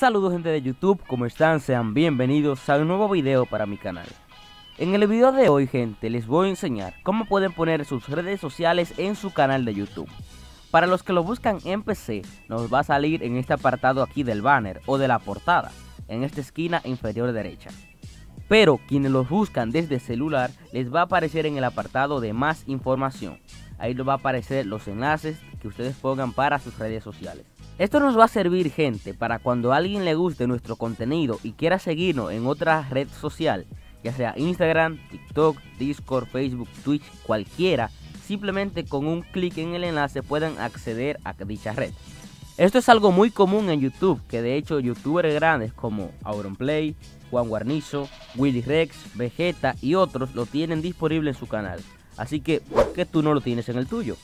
Saludos gente de YouTube, ¿cómo están? Sean bienvenidos a un nuevo video para mi canal. En el video de hoy gente, les voy a enseñar cómo pueden poner sus redes sociales en su canal de YouTube. Para los que lo buscan en PC, nos va a salir en este apartado aquí del banner o de la portada, en esta esquina inferior derecha. Pero quienes los buscan desde celular, les va a aparecer en el apartado de más información. Ahí les va a aparecer los enlaces que ustedes pongan para sus redes sociales. Esto nos va a servir gente para cuando a alguien le guste nuestro contenido y quiera seguirnos en otra red social, ya sea Instagram, TikTok, Discord, Facebook, Twitch, cualquiera, simplemente con un clic en el enlace puedan acceder a dicha red. Esto es algo muy común en YouTube, que de hecho youtubers grandes como AuronPlay, Juan Guarnizo, Willy Rex, Vegetta y otros lo tienen disponible en su canal. Así que, ¿por qué tú no lo tienes en el tuyo?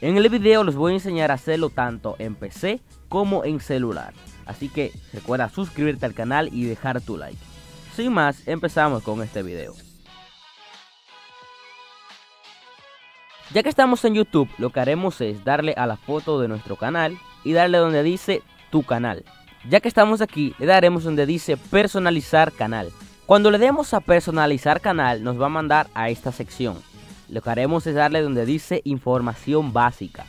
En el video les voy a enseñar a hacerlo tanto en PC como en celular. Así que recuerda suscribirte al canal y dejar tu like. Sin más, empezamos con este video. Ya que estamos en YouTube, lo que haremos es darle a la foto de nuestro canal y darle donde dice tu canal. Ya que estamos aquí, le daremos donde dice personalizar canal. Cuando le demos a personalizar canal, nos va a mandar a esta sección. Lo que haremos es darle donde dice información básica.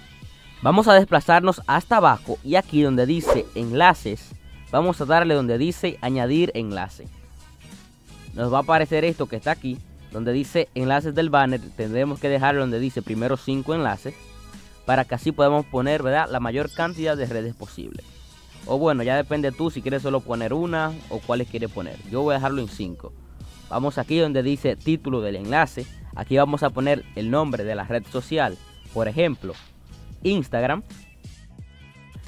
Vamos a desplazarnos hasta abajo y aquí donde dice enlaces, vamos a darle donde dice añadir enlace. Nos va a aparecer esto que está aquí, donde dice enlaces del banner. Tendremos que dejarlo donde dice primero 5 enlaces, para que así podamos poner, ¿verdad?, la mayor cantidad de redes posible. O bueno, ya depende tú si quieres solo poner una o cuáles quieres poner. Yo voy a dejarlo en 5. Vamos aquí donde dice título del enlace. Aquí vamos a poner el nombre de la red social, por ejemplo, Instagram.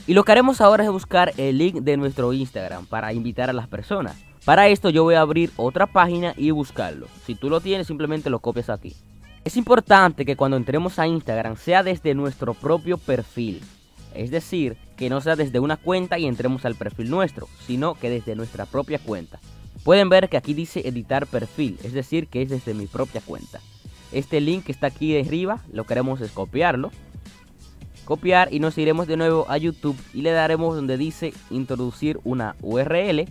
Y lo que haremos ahora es buscar el link de nuestro Instagram para invitar a las personas. Para esto yo voy a abrir otra página y buscarlo. Si tú lo tienes, simplemente lo copias aquí. Es importante que cuando entremos a Instagram sea desde nuestro propio perfil. Es decir, que no sea desde una cuenta y entremos al perfil nuestro, sino que desde nuestra propia cuenta. Pueden ver que aquí dice editar perfil, es decir, que es desde mi propia cuenta. Este link que está aquí de arriba, lo que haremos es copiarlo. Copiar y nos iremos de nuevo a YouTube y le daremos donde dice introducir una URL,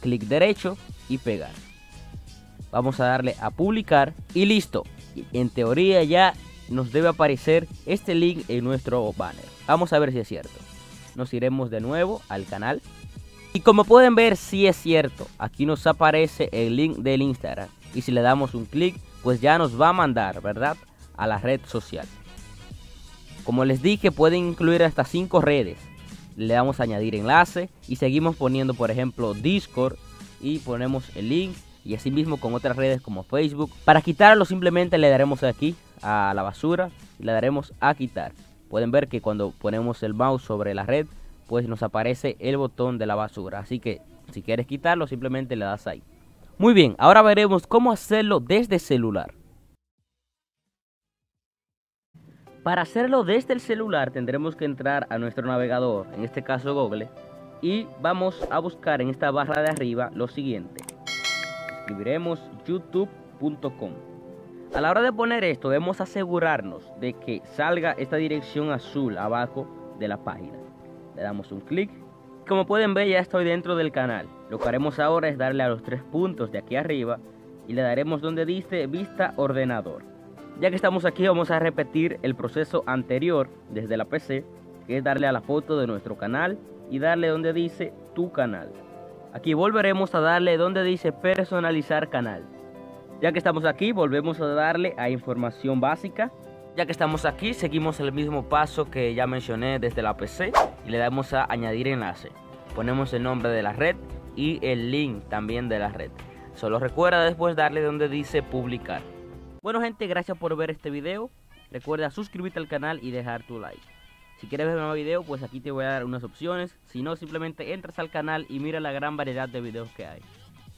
clic derecho y pegar. Vamos a darle a publicar y listo. En teoría ya nos debe aparecer este link en nuestro banner. Vamos a ver si es cierto. Nos iremos de nuevo al canal. Y como pueden ver, sí es cierto. Aquí nos aparece el link del Instagram. Y si le damos un clic, pues ya nos va a mandar, ¿verdad?, a la red social. Como les dije, pueden incluir hasta 5 redes. Le damos a añadir enlace y seguimos poniendo, por ejemplo, Discord. Y ponemos el link y así mismo con otras redes como Facebook. Para quitarlo simplemente le daremos aquí a la basura y le daremos a quitar. Pueden ver que cuando ponemos el mouse sobre la red, pues nos aparece el botón de la basura. Así que si quieres quitarlo, simplemente le das ahí. Muy bien, ahora veremos cómo hacerlo desde celular. Para hacerlo desde el celular tendremos que entrar a nuestro navegador, en este caso Google, y vamos a buscar en esta barra de arriba lo siguiente. Escribiremos youtube.com. A la hora de poner esto debemos asegurarnos de que salga esta dirección azul abajo de la página. Le damos un clic. Como pueden ver, ya estoy dentro del canal. Lo que haremos ahora es darle a los 3 puntos de aquí arriba y le daremos donde dice vista ordenador. Ya que estamos aquí, vamos a repetir el proceso anterior desde la PC, que es darle a la foto de nuestro canal y darle donde dice tu canal. Aquí volveremos a darle donde dice personalizar canal. Ya que estamos aquí, volvemos a darle a información básica. Ya que estamos aquí, seguimos el mismo paso que ya mencioné desde la PC y le damos a añadir enlace. Ponemos el nombre de la red y el link también de la red. Solo recuerda después darle donde dice publicar. Bueno gente, gracias por ver este video. Recuerda suscribirte al canal y dejar tu like. Si quieres ver un nuevo video, pues aquí te voy a dar unas opciones. Si no, simplemente entras al canal y mira la gran variedad de videos que hay.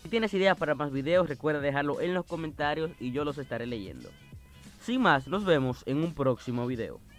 Si tienes ideas para más videos, recuerda dejarlo en los comentarios y yo los estaré leyendo. Sin más, nos vemos en un próximo video.